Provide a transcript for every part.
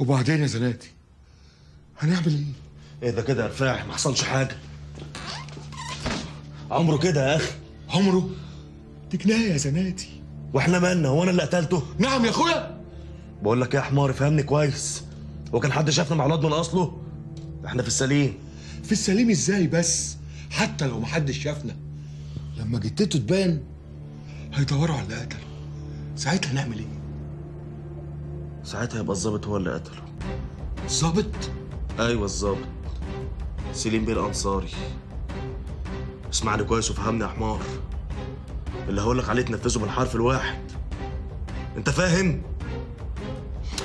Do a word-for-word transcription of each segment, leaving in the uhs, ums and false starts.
وبعدين يا زناتي هنعمل ايه؟ ايه ده كده يا رفاعي؟ ما حصلش حاجه. عمره كده يا اخي، عمره دي كنايه يا زناتي. واحنا مالنا؟ هو انا اللي قتلته؟ نعم يا اخويا. بقول لك ايه يا حمار، فهمني كويس، هو كان حد شافنا مع الواد من اصله؟ احنا في السليم. في السليم ازاي بس؟ حتى لو محدش شافنا، لما جتته تبان هيدوروا على اللي قتله، ساعتها هنعمل ايه؟ ساعتها يبقى الظابط هو اللي قتله. الظابط؟ ايوه الظابط، سليم بيه الانصاري. اسمعني كويس وفهمني يا حمار، اللي هقولك عليه تنفذه بالحرف الواحد، انت فاهم؟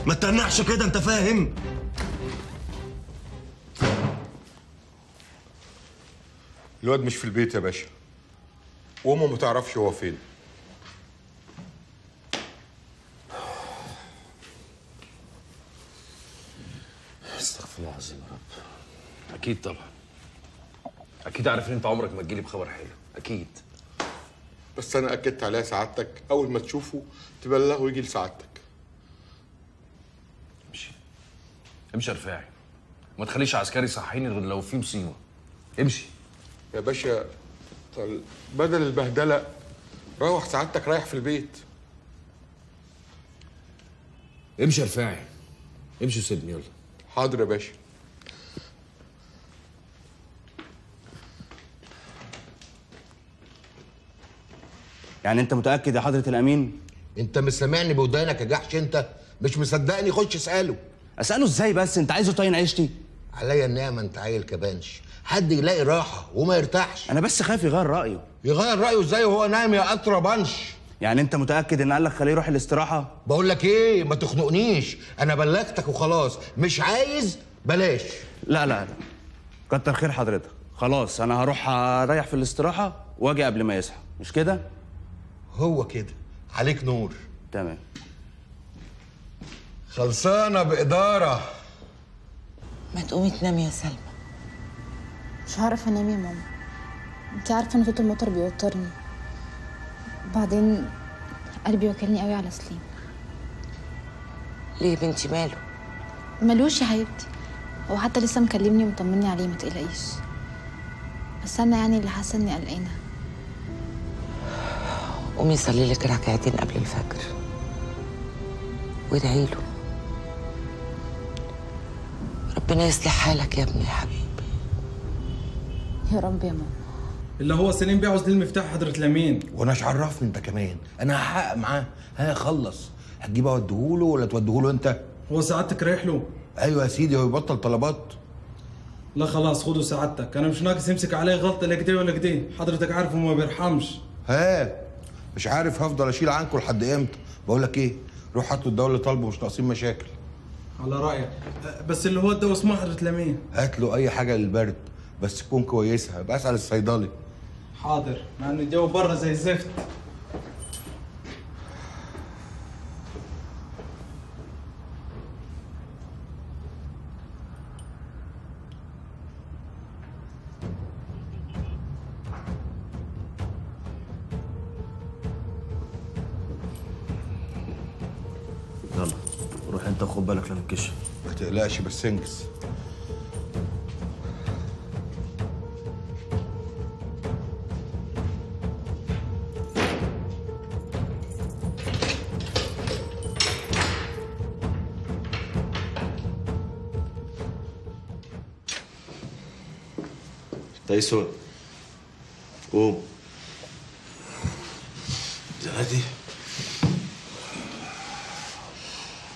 ما تتنحش كده، انت فاهم؟ الواد مش في البيت يا باشا، وامه ما تعرفش هو فين. استغفر الله العظيم يا رب. اكيد طبعا، اكيد عارف ان انت عمرك ما تجيلي بخبر حلو، اكيد. بس انا اكدت عليها سعادتك، اول ما تشوفه تبلغه ويجي لسعادتك. امشي امشي يا رفاعي، ما تخليش عسكري صحيني غير لو في مصيبه. امشي يا باشا، بدل البهدله روح سعادتك، رايح في البيت. امشي يا رفاعي، امشي وسيبني. يلا حاضر يا باشا. يعني انت متاكد يا حضره الامين؟ انت مش سامعني بودانك يا جحش، انت مش مصدقني؟ خش اساله. اساله ازاي بس؟ انت عايزه طين عيشتي؟ عليا النعمه، انت عيل كبانش، حد يلاقي راحه وما يرتاحش. انا بس خايف يغير رايه. يغير رايه ازاي وهو نايم يا اطربانش؟ يعني انت متاكد ان قال لك خليه يروح الاستراحه؟ بقول لك ايه، ما تخنقنيش، انا بلغتك وخلاص، مش عايز بلاش. لا لا لا، كتر خير حضرتك، خلاص انا هروح اريح في الاستراحه واجي قبل ما يصحى، مش كده؟ هو كده، عليك نور. تمام، خلصانه باداره. ما تقومي تنامي يا سلمى. مش هعرف انام يا ماما، انت عارفه ان صوت المطر بيوترني، بعدين قلبي وكلني قوي على سليم. ليه يا بنتي، ماله؟ مالوش يا حبيبتي، هو حتى لسه مكلمني ومطمني عليه، ما تقلقيش. بس انا يعني اللي حاسه اني قلقانه. قومي صلي لك ركعتين قبل الفجر وادعي له، ربنا يصلح حالك يا ابني يا حبيبي. يا رب يا ماما. اللي هو سليم بيعوز ليه المفتاح حضرة الأمين؟ وأنا إيش عرفني أنت كمان؟ أنا هحقق معاه. ها خلص، هتجيبه أوديهوله ولا توديهوله أنت؟ هو سعادتك رايح له؟ أيوه يا سيدي، هو يبطل طلبات؟ لا خلاص، خده سعادتك، أنا مش ناقص يمسك عليا غلطة لا كده ولا كده، حضرتك عارفه ما بيرحمش. ها مش عارف هفضل أشيل عنكم لحد إمتى؟ بقول لك إيه، روح حطوا الدولة طالبه، مش ناقصين مشاكل. على رأيك، بس اللي هو ده اسمه حضرة الأمين. هات له أي حاجة للبرد بس تكون كويسة، بقى اسأل الصيدلي. حاضر، مع إن الجو بره زي الزفت. يلا روح أنت وخد بالك لما تكشف. ما تقلقش بس انجز. تايسون قوم. زناتي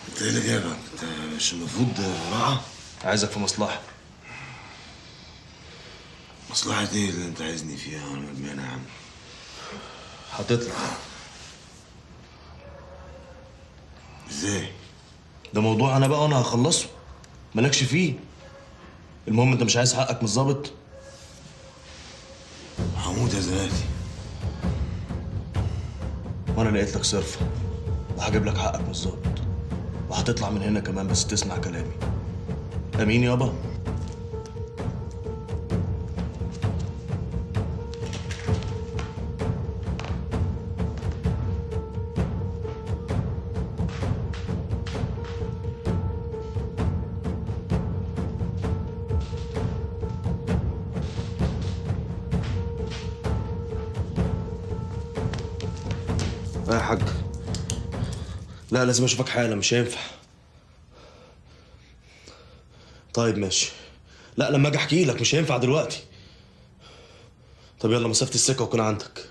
انت ايه اللي جايبك؟ انت مش المفروض راعه؟ عايزك في مصلحه. مصلحه ايه اللي انت عايزني فيها؟ انا مدمانه يا عم، هتطلع ازاي؟ ده موضوع انا بقى، وانا هخلصه، مالكش فيه. المهم انت مش عايز حقك من الظابط؟ هموت يا زناتي، وانا لقيت لك صرفه وهجيب لك حقك من الظابط، وهتطلع من هنا كمان، بس تسمع كلامي. امين يابا. ايه يا حاج؟ لا لازم اشوفك حالا، مش هينفع. طيب ماشي. لا لما اجي احكي لك، مش هينفع دلوقتي. طب يلا مسافة السكة وكون عندك.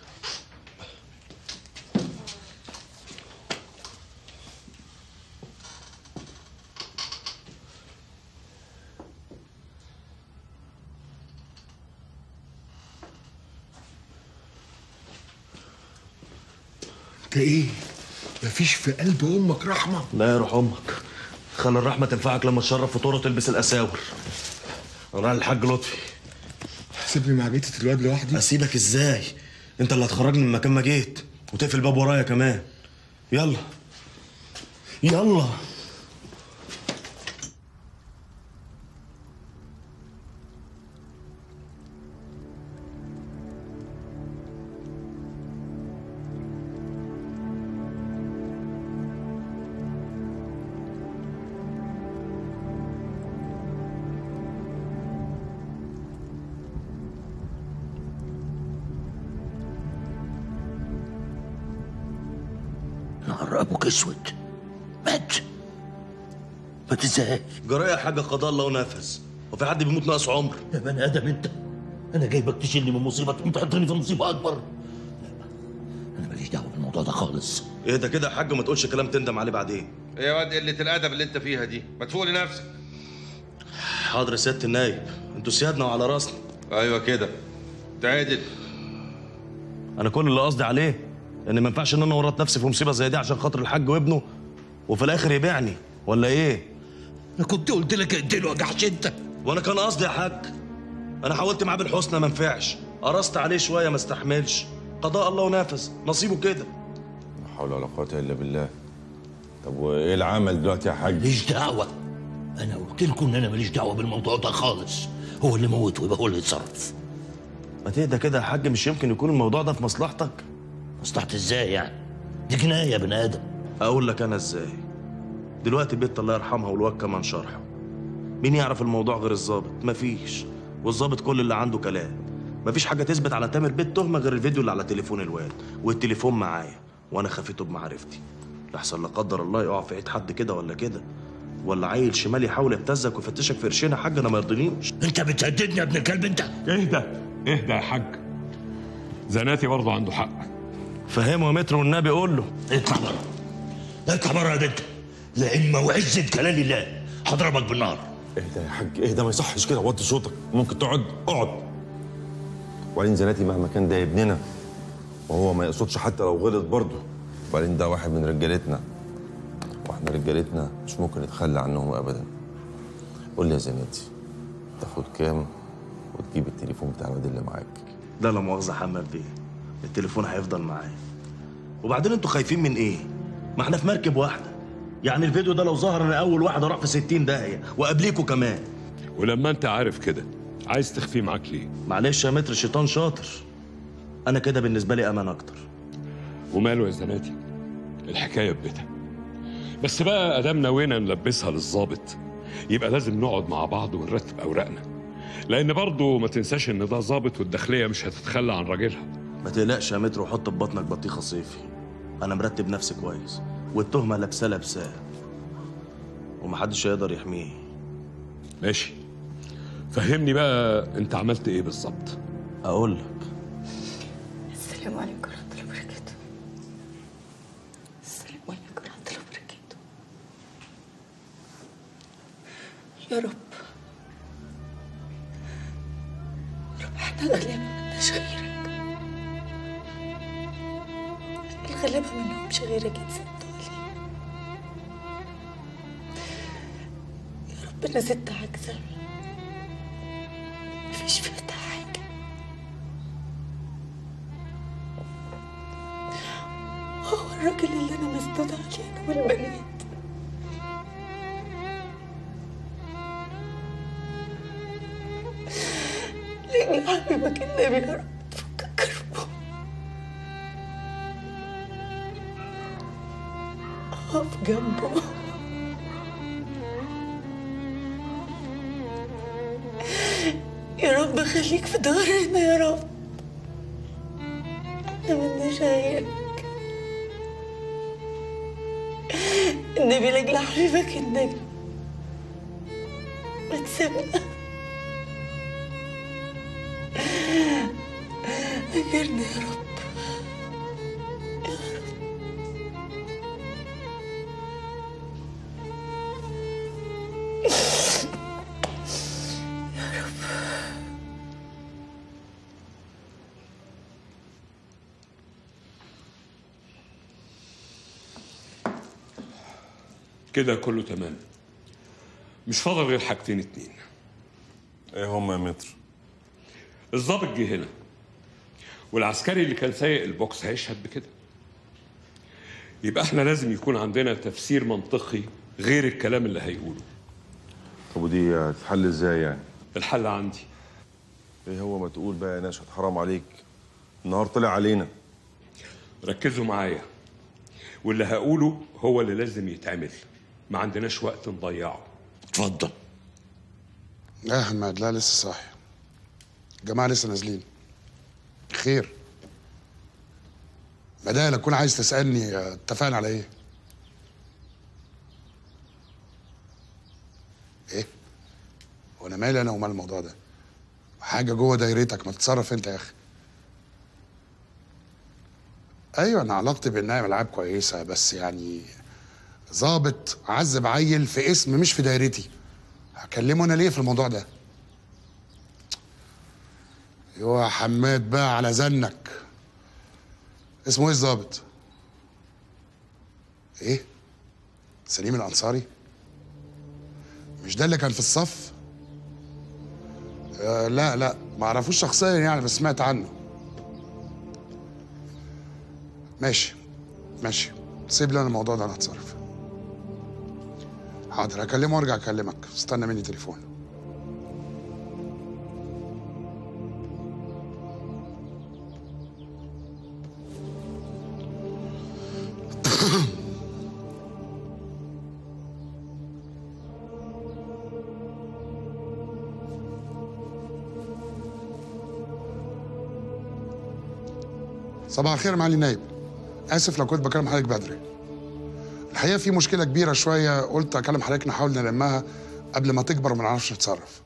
انت ايه؟ مفيش في قلب امك رحمة؟ لا يا روح امك، خلي الرحمة تنفعك لما تشرف فطور وتلبس الاساور. انا رايح للحاج لطفي. سيبني مع بيتة الواد لوحدي؟ اسيبك ازاي؟ انت اللي هتخرجني من مكان ما جيت، وتقفل الباب ورايا كمان. يلا يلا. ابوك اسود مات. مات ازاي؟ جرايه يا حاجه، قضاء الله ونفذ. وفي حد بيموت ناقص عمر يا بني ادم؟ انت انا جايبك تشيلني من مصيبه تقوم تحطني في مصيبه اكبر؟ لا انا ماليش دعوه بالموضوع ده خالص. ايه ده كده يا حاج؟ ما تقولش كلام تندم عليه بعدين. ايه يا واد قله الادب اللي انت فيها دي؟ ما تفوق لنفسك. حاضر يا سياده النايب، انتوا سيادنا وعلى راسنا. ايوه كده تعادل. انا كل اللي قصدي عليه ان ما ينفعش ان انا ورط نفسي في مصيبه زي دي عشان خاطر الحاج وابنه، وفي الاخر يبيعني ولا ايه؟ انا كنت قلت لك اقتله، وجعش انت. وانا كان قصدي يا حاج، انا حاولت معاه بالحسنى ما نفعش، قرصت عليه شويه ما استحملش. قضاء الله ونفذ، نصيبه كده. لا حول ولا قوه الا بالله. طب وايه العمل دلوقتي يا حاج؟ ماليش دعوه، انا قلت لكم ان انا ماليش دعوه بالموضوع ده خالص. هو اللي موته يبقى هو اللي يتصرف. ما تهدى كده يا حاج، مش يمكن يكون الموضوع ده في مصلحتك. مصلحتي ازاي يعني؟ دي جنايه يا بني ادم. اقول لك انا ازاي؟ دلوقتي بيت الله يرحمها والواد كمان شرحه. مين يعرف الموضوع غير الظابط؟ مفيش. والظابط كل اللي عنده كلام. مفيش حاجه تثبت على تامر بيت تهمه غير الفيديو اللي على تليفون الواد، والتليفون معايا، وانا خفيته بمعرفتي. لحسن لا قدر الله يقع في ايد حد كده ولا كده، ولا عيل شمال يحاول يبتزك ويفتشك في قرشين. يا حاج انا ما يرضينيش. انت بتهددني يا ابن الكلب انت؟ اهدى اهدى يا حاج. زناتي برضه عنده حق. فهمه يا متر والنبي، قول له اطلع بره اطلع بره يا بنت، لإما وعزة كلام الله هضربك بالنار. اهدى يا حاج اهدى، ما يصحش كده. وطي صوتك، ممكن تقعد؟ اقعد. وبعدين زناتي مهما كان ده ابننا، وهو ما يقصدش حتى لو غلط برضه. وبعدين ده واحد من رجالتنا، واحنا رجالتنا مش ممكن نتخلى عنهم ابدا. قول لي يا زناتي، تاخد كام وتجيب التليفون بتاع الواد اللي معاك ده؟ لا مؤاخذة حماد بيه، التليفون هيفضل معايا. وبعدين انتوا خايفين من ايه؟ ما احنا في مركب واحده. يعني الفيديو ده لو ظهر انا اول واحد اروح في ستين داهيه، وقبليكوا كمان. ولما انت عارف كده عايز تخفيه معاك ليه؟ معلش يا متر، الشيطان شاطر. انا كده بالنسبه لي امان اكتر. وماله يا زناتي، الحكايه في بيتها. بس بقى ادام نوينا نلبسها للظابط يبقى لازم نقعد مع بعض ونرتب اوراقنا، لان برضه ما تنساش ان ده ظابط والداخليه مش هتتخلى عن راجلها. ما تقلقش يا متر، وحط ببطنك بطيخه صيفي. انا مرتب نفسي كويس، والتهمه لابسه لابساه، ومحدش هيقدر يحميه. ماشي. فهمني بقى انت عملت ايه بالظبط؟ اقول لك. السلام عليكم ورحمه الله وبركاته. السلام عليكم ورحمه الله وبركاته. يا رب يا رب، احنا الاغلبيه ما بدناش غيرك. الغلابة منهمش غيرك يا ستولي. يا رب انا ست عجزة مفيش فيها حاجة، هو الراجل اللي انا مسدودة عليه انا والبنات. لأن حبيبك النبي يا رب اقف جنبه، يا رب خليك في ظهرنا يا رب، احنا مالناش غيرك. النبي لاجل حبيبك النبي ما تسيبنا، أجرنا يا رب. كده كله تمام، مش فاضل غير حاجتين اتنين. ايه هما يا متر؟ الضابط جه هنا والعسكري اللي كان سايق البوكس هيشهد بكده، يبقى احنا لازم يكون عندنا تفسير منطقي غير الكلام اللي هيقوله. طب ودي هتتحل ازاي يعني؟ الحل عندي. ايه هو؟ ما تقول بقى يا نشأت، حرام عليك، النهار طلع علينا. ركزوا معايا، واللي هقوله هو اللي لازم يتعمل، ما عندناش وقت نضيعه. اتفضل. لا يا حماد، لا لسه صاحي، الجماعه لسه نازلين. خير؟ بدال اكون عايز تسالني اتفقنا على ايه؟ ايه؟ هو انا مالي انا ومال الموضوع ده؟ حاجه جوه دايرتك، ما تتصرف انت يا اخي. ايوه انا علاقتي بالنائب العاب كويسه، بس يعني ظابط عذب عيل في اسم مش في دايرتي، هكلمه انا ليه في الموضوع ده؟ يا حماد بقى على زنك. اسمه ايه الظابط؟ ايه؟ سليم الانصاري؟ مش ده اللي كان في الصف؟ آه لا لا ما اعرفوش شخصيا يعني، بس سمعت عنه. ماشي ماشي، سيب لي انا الموضوع ده، انا هتصرف. حاضر، هكلمه وارجع اكلمك، استنى مني تليفون. صباح الخير معالي النايب، اسف لو كنت بكلم حضرتك بدري. الحقيقه في مشكله كبيره شويه، قلت اكلم حضرتك نحاول نلمها قبل ما تكبر وما نعرفش نتصرف.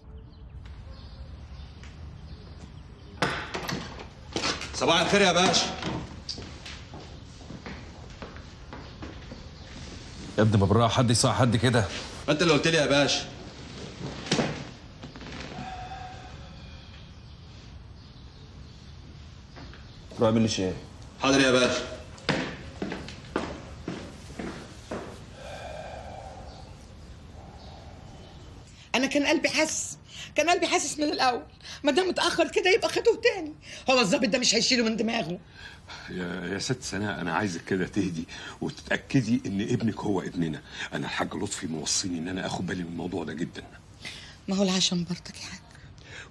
صباح الخير يا باشا. يا ابني ما براها حد يصحى حد كده. ما انت اللي قلت لي يا باشا. رايح مني شيء. حاضر يا باشا. أنا كان قلبي حاسس، كان قلبي حاسس من الأول، ما دام اتأخر كده يبقى خدوه تاني، هو الظابط ده مش هيشيله من دماغه. يا يا ست سناء، أنا عايزك كده تهدي وتتأكدي إن ابنك هو ابننا، أنا الحاج لطفي موصيني إن أنا آخد بالي من الموضوع ده جدا. ما هو العشم برضك يا حاج.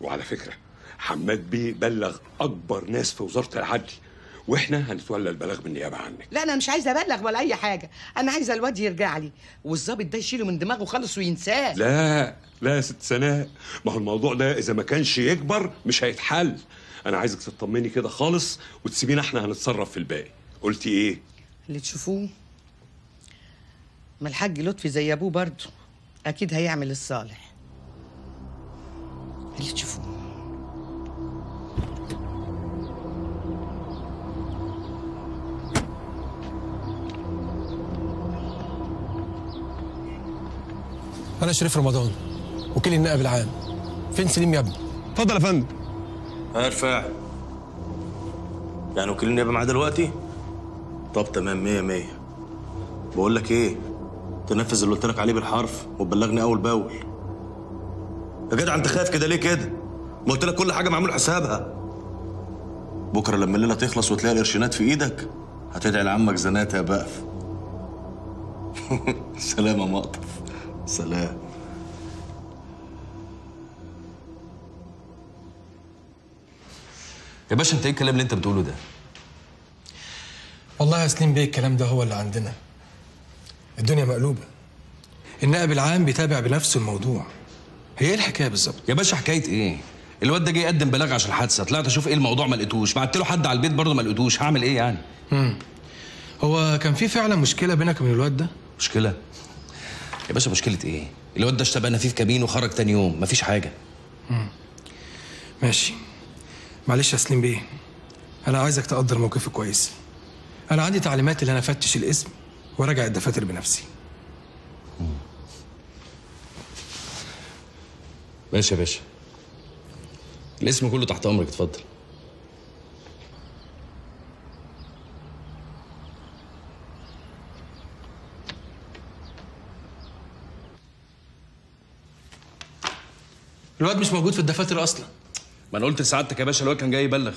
وعلى فكرة حماد بيه بلغ أكبر ناس في وزارة العدل، واحنا هنتولى البلاغ بالنيابه عنك. لا انا مش عايزه ابلغ ولا اي حاجه، انا عايزه الواد يرجع لي والظابط ده يشيله من دماغه خالص وينساه. لا لا يا ست سناء، ما هو الموضوع ده اذا ما كانش يكبر مش هيتحل، انا عايزك تطمني كده خالص وتسيبينا احنا هنتصرف في الباقي. قلتي ايه؟ اللي تشوفوه. ما الحاج لطفي زي ابوه برضه، اكيد هيعمل الصالح. اللي تشوفوه. أنا شريف رمضان وكيل النائب العام. فين سليم يا ابني؟ اتفضل يا فندم. أنا رفاعي. يعني وكيل النيابة معاه دلوقتي؟ طب تمام، مية مية. بقول لك إيه؟ تنفذ اللي قلت لك عليه بالحرف وتبلغني أول بأول. يا جدع أنت خايف كده ليه كده؟ ما قلت لك كل حاجة معمول حسابها. بكرة لما الليلة تخلص وتلاقي القرشينات في إيدك هتدعي لعمك زناتة يا بقف. سلامة مقطف. سلام. يا باشا انت ايه الكلام اللي انت بتقوله ده؟ والله يا سليم بيه الكلام ده هو اللي عندنا. الدنيا مقلوبه. النائب العام بيتابع بنفسه الموضوع. هي ايه الحكايه بالظبط؟ يا باشا حكايه ايه؟ الواد ده جه يقدم بلاغ عشان الحادثه، طلعت اشوف ايه الموضوع ما لقيتوش، بعت له حد على البيت برضه ما لقيتوش، هعمل ايه يعني؟ امم هو كان في فعلا مشكله بينك وبين الواد ده؟ مشكله يا باشا؟ مشكله ايه؟ الواد ده اشتبقنا فيه في كمين وخرج تاني يوم، مفيش حاجه. امم ماشي. معلش يا سليم بيه، انا عايزك تقدر موقفي كويس. انا عندي تعليمات اللي انا افتش الاسم وراجع الدفاتر بنفسي. مم. ماشي يا باشا، الاسم كله تحت امرك. اتفضل. الواد مش موجود في الدفاتر اصلا. ما انا قلت لسعادتك يا باشا الواد كان جاي يبلغ.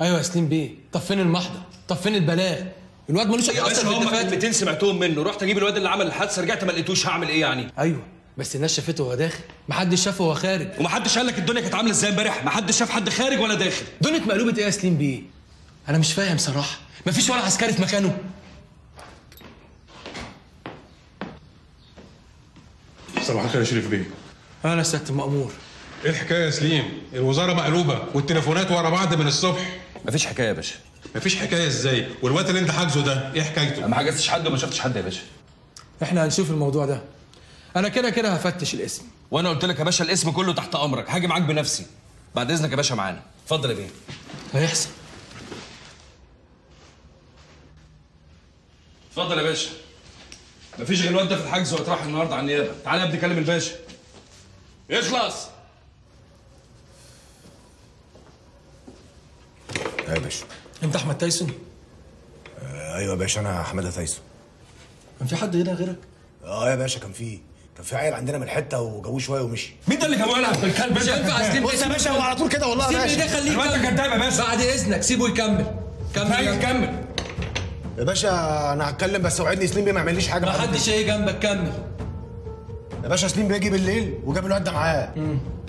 ايوه يا سليم بيه، طب فين المحضر؟ طب فين البلاغ؟ الواد ملوش اي اصلا في الدفاتر. كلمتين سمعتهم منه، رحت اجيب الواد اللي عمل الحادثه، رجعت ما لقيتوش، هعمل ايه يعني؟ ايوه بس الناس شافته وهو داخل، محدش شافه وهو خارج. ومحدش قال لك الدنيا كانت عامله ازاي امبارح؟ محدش شاف حد خارج ولا داخل. دنيا مقلوبه ايه يا سليم بيه؟ انا مش فاهم صراحه، مفيش ولا عسكري في مكانه. صباح الخير يا شريف بيه. انا سياده المأمور. ايه الحكايه يا سليم؟ الوزاره مقلوبه والتليفونات ورا بعض من الصبح. مفيش حكايه يا باشا. مفيش حكايه ازاي؟ والواد اللي انت حاجزه ده ايه حكايته؟ ما حجزتش حد وما شفتش حد يا باشا. احنا هنشوف الموضوع ده. انا كده كده هفتش الاسم. وانا قلت لك يا باشا الاسم كله تحت امرك، هاجي معاك بنفسي. بعد اذنك يا باشا معانا. اتفضل يا بيه. هيحصل. اتفضل يا باشا. مفيش غير الواد ده في الحجز واتراح النهارده على النيابه. تعالى يا ابني كلم الباشا. اخلص. ايوه يا باشا. انت احمد تايسون؟ آه ايوه يا باشا، انا حماد تايسون. كان في حد هنا غيرك؟ اه يا باشا، كان في كان في عيل عندنا من الحته وجابوه شويه ومشي. مين ده اللي كان واقع في الكلب؟ مش هينفع اسلم باشا. يا باشا هو على طول كده والله يا باشا. سيبني ده، خليه يكمل يا باشا. بعد اذنك سيبه يكمل. كمل كمل يا باشا، انا هتكلم بس وعدني سليم بيه ما يعمليش حاجه. ما حدش هيجي جنبك، كمل يا باشا. سليم بيجي بالليل وجاب الواد ده معاه،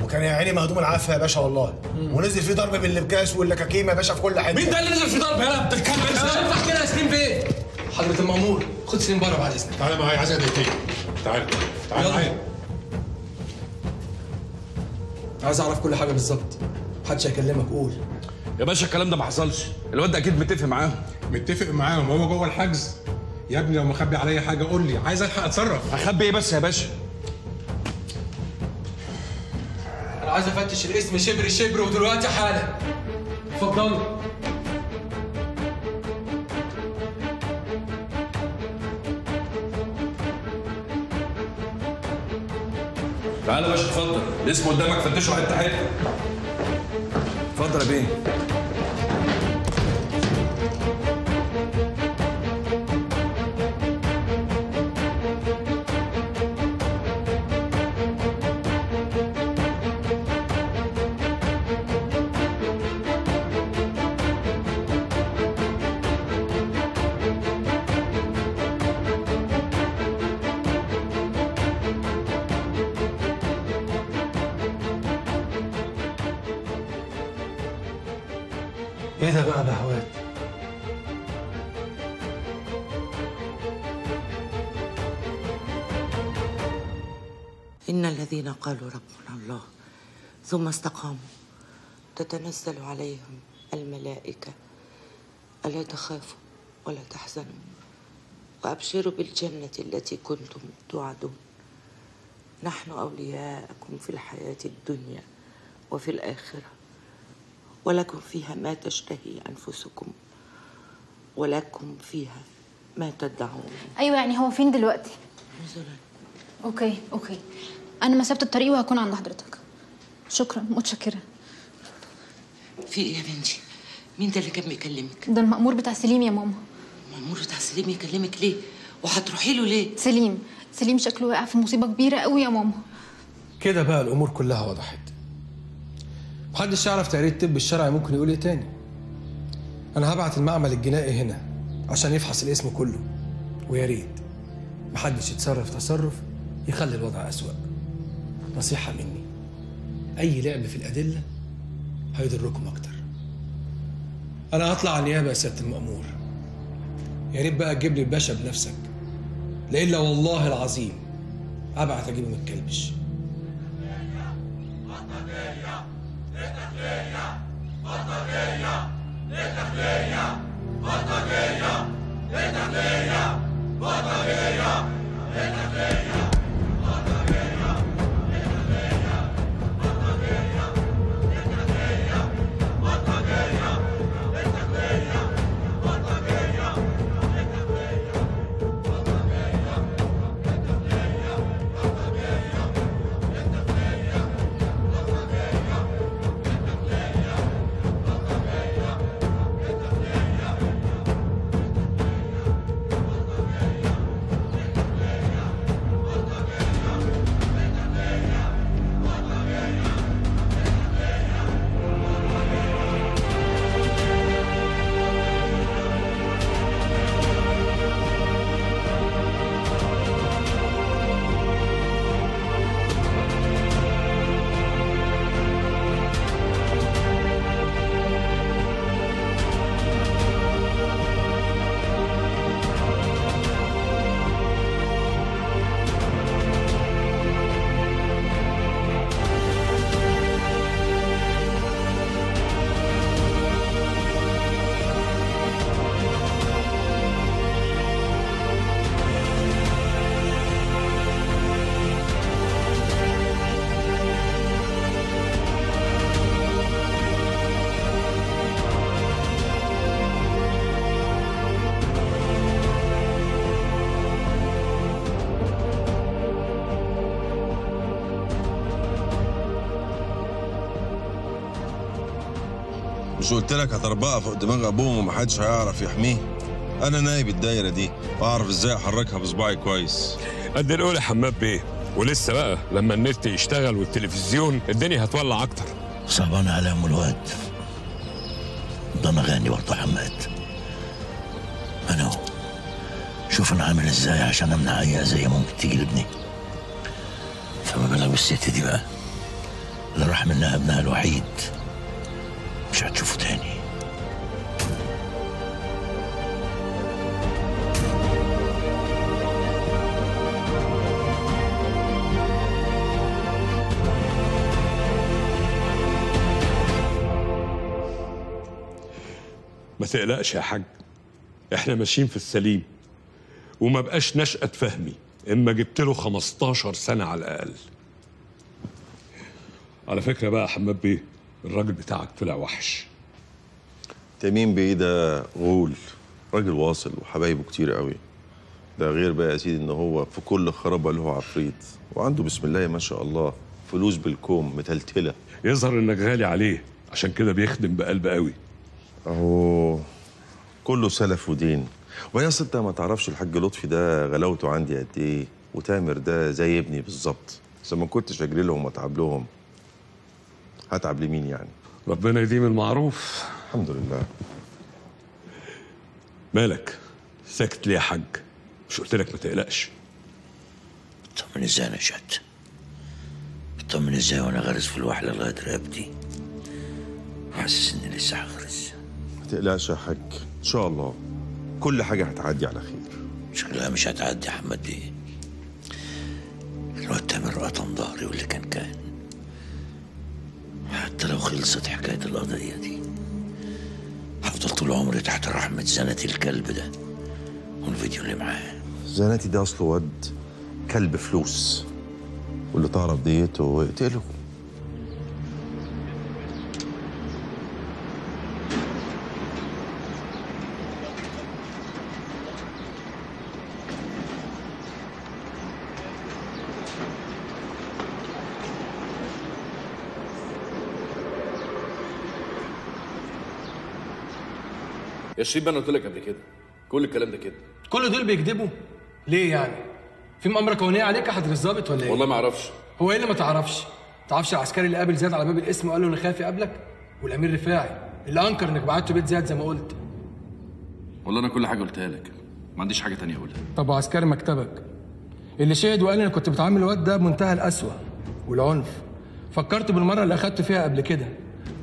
وكان يا عيني مهدوم العافيه يا باشا والله، ونزل فيه ضرب باللبكاس واللكاكيم يا باشا في كل حته. مين ده اللي نزل فيه ضرب؟ يلا بتتكلم انت. مش هينفع كده يا سليم بيه. حضرة المأمور، خد سليم بره بعد اذنك. تعالى معايا، عايزك دقيقتين. تعالى تعالى معايا، عايز اعرف كل حاجه بالظبط. محدش هيكلمك، قول يا باشا. الكلام ده ما حصلش، الواد ده اكيد متفق معاهم. متفق معاهم؟ هو جوه الحجز يا ابني. لو مخبي عليا حاجه قول لي، عايز الحق اتصرف. اخبي ايه بس يا باشا؟ انا عايز افتش الاسم شبر شبر ودلوقتي حالا. اتفضلوا. تعالى يا باشا اتفضل، الاسم قدامك، فتشه حته حته. اتفضل يا بيه. ايه ده بقى بهوات؟ إن الذين قالوا ربنا الله ثم استقاموا تتنزل عليهم الملائكة ألا تخافوا ولا تحزنوا وأبشروا بالجنة التي كنتم توعدون، نحن أولياءكم في الحياة الدنيا وفي الآخرة ولكم فيها ما تشتهي أنفسكم ولكم فيها ما تدعون. أيوة يعني هو فين دلوقتي؟ نزل. أوكي أوكي، أنا مسافة الطريق وهكون عند حضرتك. شكرا، متشكرة. في إيه يا بنتي؟ مين ده اللي كان بيكلمك؟ ده المأمور بتاع سليم يا ماما. المأمور بتاع سليم يكلمك ليه؟ وهتروحي له ليه؟ سليم سليم شكله واقع في مصيبة كبيرة قوي يا ماما. كده بقى الأمور كلها وضحت. محدش يعرف تقرير الطب الشرعي ممكن يقول ايه تاني. انا هبعت المعمل الجنائي هنا عشان يفحص الاسم كله، ويا ريت محدش يتصرف تصرف يخلي الوضع اسوأ. نصيحه مني، اي لعب في الادله هيضركم اكتر. انا هطلع على النيابه يا سياده المامور. يا ريت بقى تجيب لي الباشا بنفسك، لإلا والله العظيم ابعت اجيبه من الكلبش. للتحلية بطنية، للتحلية بطنية، للتحلية بطنية. مش قلت لك هتربقها فوق دماغ ابوهم ومحدش هيعرف يحميه؟ انا نايب الدايره دي واعرف ازاي احركها بصباعي كويس. قد نقول يا حماد بيه، ولسه بقى لما النت يشتغل والتلفزيون الدنيا هتولع اكتر. صعبان على ام الواد ده. انا غني برضه حماد، انا شوف انا عامل ازاي عشان امنع اي اذيه ممكن تيجي لابني. فما بالك بالست دي بقى اللي راح منها ابنها الوحيد، مش هتشوفه تاني. ما تقلقش يا حاج، احنا ماشيين في السليم، وما بقاش نشأة فهمي، اما جبت له خمستاشر سنة على الأقل. على فكرة بقى يا حماد بيه، الراجل بتاعك طلع وحش. تميم بيه ده غول، راجل واصل وحبايبه كتير قوي. ده غير بقى يا سيدي ان هو في كل خرابة له عفريت، وعنده بسم الله ما شاء الله فلوس بالكوم متلتلة. يظهر انك غالي عليه، عشان كده بيخدم بقلب قوي. اهو كله سلف ودين. ويا أصل انت ما تعرفش الحاج لطفي ده غلاوته عندي قد ايه، وتامر ده زي ابني بالظبط، اذا ما كنتش اجري لهم واتعب لهم هتعب لمين يعني؟ ربنا يديم المعروف. الحمد لله. مالك ساكت ليه يا حاج؟ مش قلت لك ما تقلقش؟ بتطمن ازاي انا شاد؟ بتطمن ازاي وانا غارز في الوحله لغايه رقبتي وحاسس اني لسه هغرز؟ ما تقلقش يا حاج، ان شاء الله كل حاجه هتعدي على خير. شكلها مش هتعدي يا حماد بيه. الواد تامر قطم ظهري واللي كان كان. حتى لو خلصت حكايه القضيه دي هفضل طول عمري تحت رحمه زنتي الكلب ده والفيديو اللي معاه. زنتي ده اصله واد كلب فلوس، واللي تعرف ديته واقتله. يا شريف انا قلت لك قبل كده كل الكلام ده كده. كل دول بيكذبوا ليه يعني؟ في مأمرة قانونية عليك يا حضرة الظابط ولا ايه؟ والله ما اعرفش. هو ايه اللي ما تعرفش؟ ما تعرفش العسكري اللي قابل زياد على باب القسم وقال له انا خايف اقابلك؟ والامير رفاعي اللي انكر انك بعته بيت زياد زي ما قلت. والله انا كل حاجه قلتها لك، ما عنديش حاجه ثانيه اقولها. طب وعسكري مكتبك اللي شهد وقال انا كنت بتعامل الواد ده بمنتهى القسوه والعنف، فكرت بالمره اللي اخدته فيها قبل كده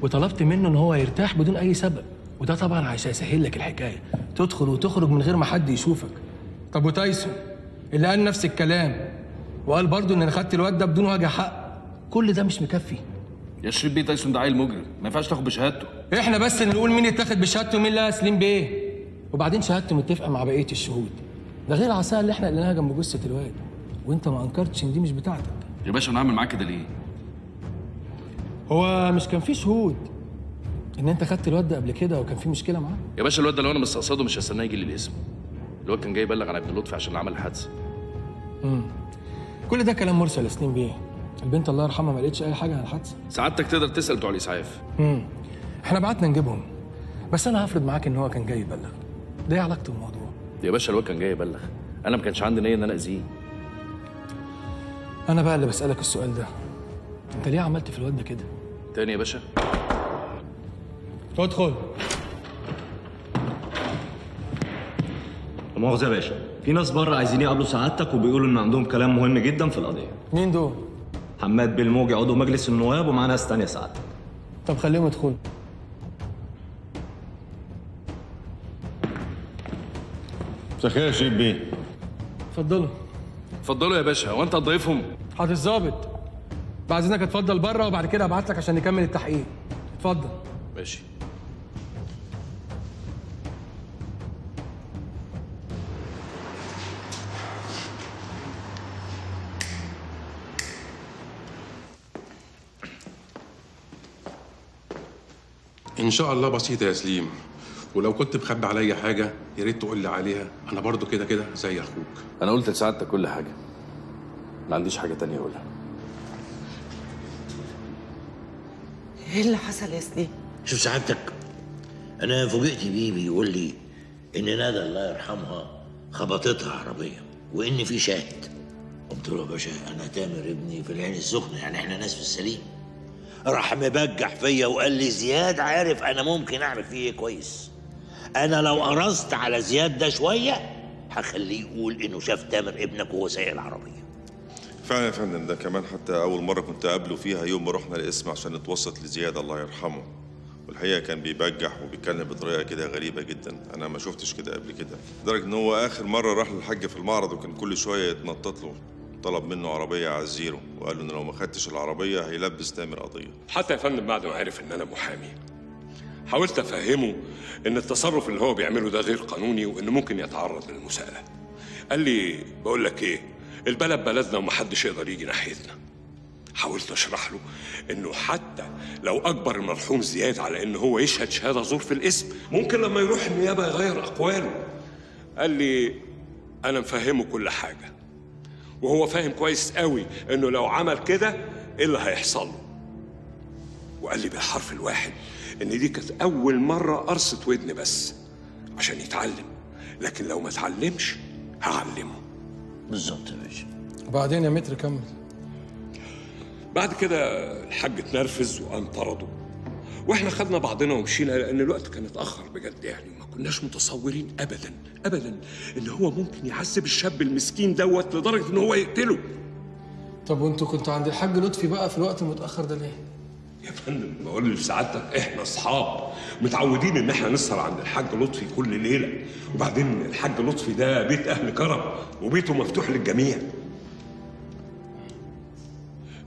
وطلبت منه ان هو يرتاح بدون اي سبب، وده طبعا عشان يسهل لك الحكايه، تدخل وتخرج من غير ما حد يشوفك. طب وتايسون اللي قال نفس الكلام وقال برضه ان انا خدت الواد ده بدون وجه حق، كل ده مش مكفي يا شريف بيه. تايسون ده عيل مجرم، ما ينفعش تاخد بشهادته. احنا بس اللي نقول مين يتاخد بشهادته ومين لا. سليم بيه وبعدين شهادته متفقه مع بقيه الشهود، ده غير العصايه اللي احنا لقيناها جنب جثه الواد، وانت ما انكرتش ان دي مش بتاعتك. يا باشا انا هعمل معاك كده ليه؟ هو مش كان في شهود ان انت خدت الواد ده قبل كده وكان في مشكله معاه؟ يا باشا الواد ده لو انا مستقصده مش هستناه يجي لي الاسم. الواد كان جاي يبلغ عن ابن لطفي عشان عمل حادثه. امم كل ده كلام مرسل يا سليم بيه. البنت الله يرحمها ما لقتش اي حاجه عن الحادثه. سعادتك تقدر تسال بتوع الاسعاف. امم احنا بعتنا نجيبهم، بس انا هفرض معاك ان هو كان جاي يبلغ، ده ايه علاقه الموضوع؟ يا باشا الواد كان جاي يبلغ، انا ما كانش عندي نيه ان انا اذيه. انا بقى اللي بسالك السؤال ده، انت ليه عملت في الواد ده كده؟ تاني يا باشا ادخل. مؤاخذة يا باشا، في ناس بره عايزين يقابلوا سعادتك وبيقولوا ان عندهم كلام مهم جدا في القضيه. مين دول؟ حماد بلموجي عضو مجلس النواب ومعاه ناس ثانيه سعادتك. طب خليهم يدخلوا. مساء الخير يا شريف بيه. اتفضلوا. اتفضلوا يا باشا. هو انت هتضيفهم؟ حضرتك الظابط بعد اذنك اتفضل بره، وبعد كده ابعت لك عشان نكمل التحقيق. اتفضل. ماشي. إن شاء الله بسيطة يا سليم، ولو كنت مخبي عليا حاجة يا ريت تقول لي عليها، أنا برضو كده كده زي أخوك. أنا قلت لسعادتك كل حاجة، ما عنديش حاجة تانية أقولها. إيه اللي حصل يا سليم؟ شوف سعادتك انا فوجئت بيه بيقول لي ان ندى الله يرحمها خبطتها عربيه وان في شاهد. قلت له يا باشا انا تامر ابني في العين السخنه، يعني احنا ناس في السليم. راح مبجح فيا وقال لي زياد عارف انا ممكن اعمل فيه ايه كويس، انا لو قرصت على زياد ده شويه هخليه يقول انه شاف تامر ابنك وهو سايق العربيه. فعلا يا فندم، ده كمان حتى اول مره كنت اقابله فيها يوم ما رحنا القسم عشان نتوسط لزياد الله يرحمه، والحقيقه كان بيبجح وبيتكلم بطريقه كده غريبه جدا، انا ما شفتش كده قبل كده، لدرجه ان هو اخر مره راح للحاج في المعرض وكان كل شويه يتنطط له، طلب منه عربيه على الزيرو وقال له ان لو ما خدتش العربيه هيلبس تامر قضيه. حتى يا فندم بعد ما عرف ان انا محامي حاولت افهمه ان التصرف اللي هو بيعمله ده غير قانوني وانه ممكن يتعرض للمساءله. قال لي بقول لك ايه، البلد بلدنا ومحدش يقدر يجي ناحيتنا. حاولت اشرح له انه حتى لو اجبر المرحوم زياد على ان هو يشهد شهاده زور في الاسم ممكن لما يروح النيابه يغير اقواله. قال لي انا مفهمه كل حاجه وهو فاهم كويس قوي انه لو عمل كده ايه اللي هيحصل له. وقال لي بالحرف الواحد ان دي كانت اول مره قرصت ودن بس عشان يتعلم، لكن لو ما اتعلمش هعلمه. بالظبط يا باشا. وبعدين يا متر كمل. بعد كده الحاج اتنرفز وقام طرده واحنا خدنا بعضنا ومشينا لان الوقت كان اتاخر بجد يعني، وما كناش متصورين ابدا ابدا ان هو ممكن يعذب الشاب المسكين دوت لدرجه ان هو يقتله. طب وانتوا كنتوا عند الحاج لطفي بقى في الوقت المتاخر ده ليه؟ يا فندم بقول لسعادتك احنا اصحاب متعودين ان احنا نسهر عند الحاج لطفي كل ليله، وبعدين الحاج لطفي ده بيت اهل كرم وبيته مفتوح للجميع.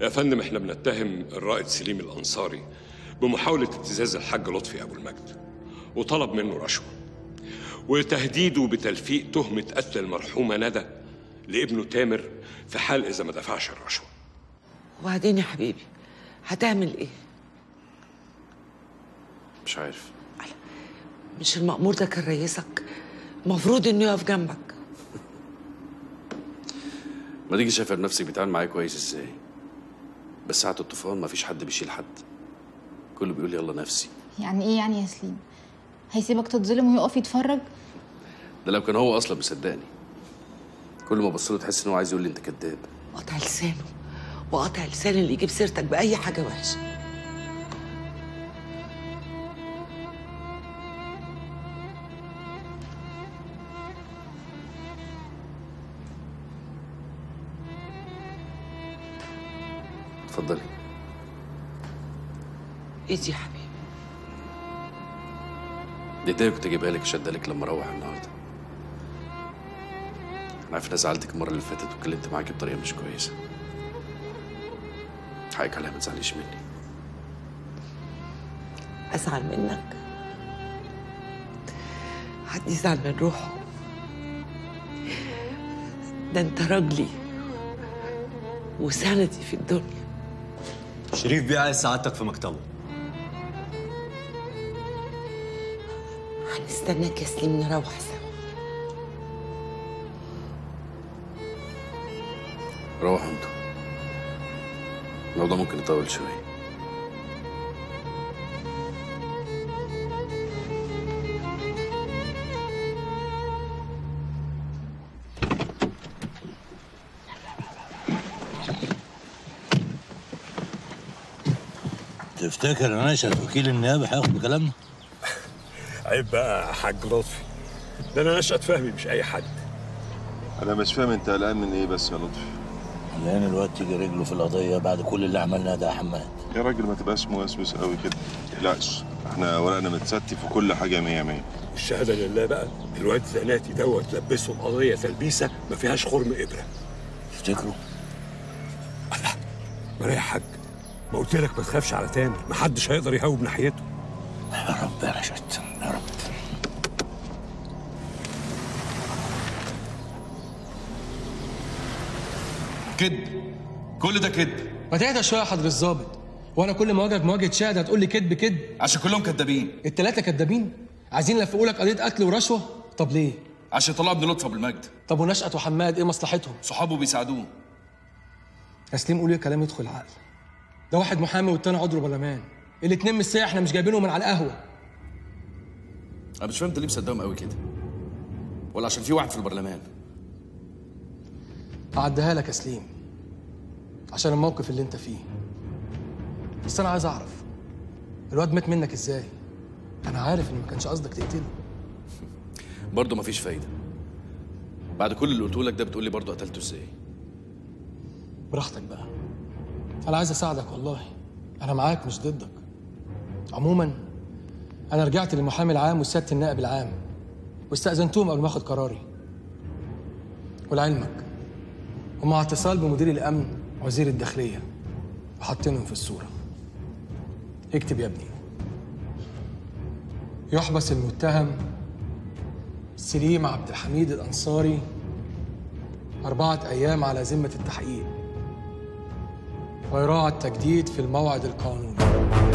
يا فندم احنا بنتهم الرائد سليم الانصاري بمحاوله ابتزاز الحاج لطفي ابو المجد وطلب منه رشوه، وتهديده بتلفيق تهمه قتل المرحومه ندى لابنه تامر في حال اذا ما دفعش الرشوه. وبعدين يا حبيبي هتعمل ايه؟ مش عارف. مش المأمور ده كان رئيسك؟ المفروض انه يقف جنبك. ما تيجي شايفه نفسك بتعامل معايا كويس ازاي؟ بس ساعة الطوفان مفيش حد بيشيل حد، كله بيقول يلا نفسي. يعني ايه يعني يا سليم؟ هيسيبك تتظلم ويقف يتفرج؟ ده لو كان هو اصلا مصدقني. كل ما بصله تحس ان هو عايز يقول لي انت كداب. قطع لسانه، وقطع لسان اللي يجيب سيرتك باي حاجه وحشه. اتفضلي. ايه دي يا حبيبي؟ دي تاني كنت اجيبها لك شدها لك لما اروح النهارده. انا عارف انا زعلتك المره اللي فاتت واتكلمت معاكي بطريقه مش كويسه. حقك عليها ما تزعليش مني. أزعل منك؟ حد يزعل من روحه؟ ده أنت راجلي وسندي في الدنيا. شريف بيه عايز سعادتك في مكتبه. هنستناك يا سليم نروح سوا. روحوا انتوا، الموضوع ممكن يطول شوية. تفتكر يا نشأة وكيل النيابة هياخد بكلامنا؟ عيب بقى يا حاج لطفي، ده أنا نشأة فهمي مش أي حد. أنا مش فاهم أنت قلقان من إيه بس يا لطفي؟ لأن الواد تيجي رجله في القضية بعد كل اللي عملناه ده يا حماد. يا راجل ما تبقاش موسوس قوي كده، ما تقلقش، احنا ورقنا متستف وكل حاجة مية مية. الشهادة لله بقى، الواد زناتي دوت لبسه القضية تلبيسة ما فيهاش خرم إبرة. تفتكروا؟ الله، ما يا حاج، ما قلت لك ما تخافش على تامر، ما حدش هيقدر يهوب ناحيته. يا رب يا رشاد، يا رب. كذب، كل ده كذب. ما تهدى شويه يا حضر الظابط، وانا كل ما اواجهك مواجهه شاهد هتقول لي كذب كذب؟ عشان كلهم كذابين. الثلاثه كذابين؟ عايزين يلفقوا لك قضيه قتل ورشوه؟ طب ليه؟ عشان يطلعوا ابن لطفي ابو المجد. طب ونشأت وحماد ايه مصلحتهم؟ صحابه بيساعدوه. يا سليم قول ايه كلام يدخل العقل. ده واحد محامي والتاني عضو برلمان، الاثنين من الساعه احنا مش جايبينهم من على القهوه. انا مش فاهم انت ليه مصدقهم قوي كده؟ ولا عشان في واحد في البرلمان؟ هعديها لك يا سليم عشان الموقف اللي انت فيه، بس انا عايز اعرف الواد مات منك ازاي؟ انا عارف ان ما كانش قصدك تقتله. برضه مفيش فايده، بعد كل اللي قلته لك ده بتقول لي برضه قتلته ازاي؟ براحتك بقى، انا عايز اساعدك والله، انا معاك مش ضدك. عموما انا رجعت للمحامي العام وسياده النائب العام واستاذنتهم قبل ما اخد قراري، ولعلمك ومع اتصال بمدير الامن وزير الداخليه وحاطينهم في الصوره. اكتب يا ابني: يحبس المتهم سليم عبد الحميد الانصاري اربعه ايام على ذمه التحقيق، ويراعى التجديد في الموعد القانوني.